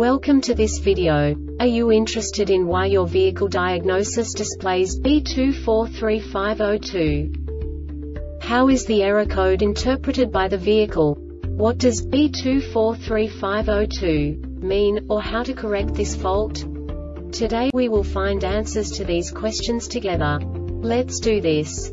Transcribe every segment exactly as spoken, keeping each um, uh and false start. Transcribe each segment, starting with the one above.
Welcome to this video. Are you interested in why your vehicle diagnosis displays B two four three five zero two? How is the error code interpreted by the vehicle? What does B two four three five zero two mean, or how to correct this fault? Today we will find answers to these questions together. Let's do this.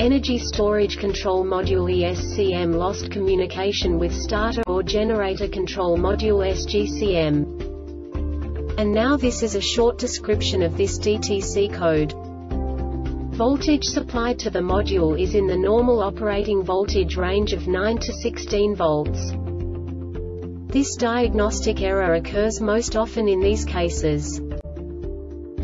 energy storage control module E S C M lost communication with starter or generator control module S G C M. And now this is a short description of this D T C code. Voltage supplied to the module is in the normal operating voltage range of nine to sixteen volts. This diagnostic error occurs most often in these cases.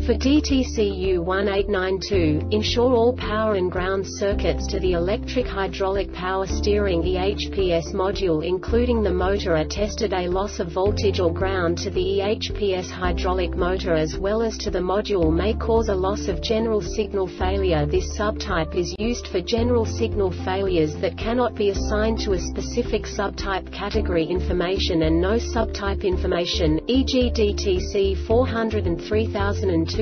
For D T C U one eight nine two, ensure all power and ground circuits to the electric hydraulic power steering E H P S module including the motor are tested. A loss of voltage or ground to the E H P S hydraulic motor as well as to the module may cause a loss of general signal failure. This subtype is used for general signal failures that cannot be assigned to a specific subtype category information and no subtype information, for example D T C four hundred three thousand two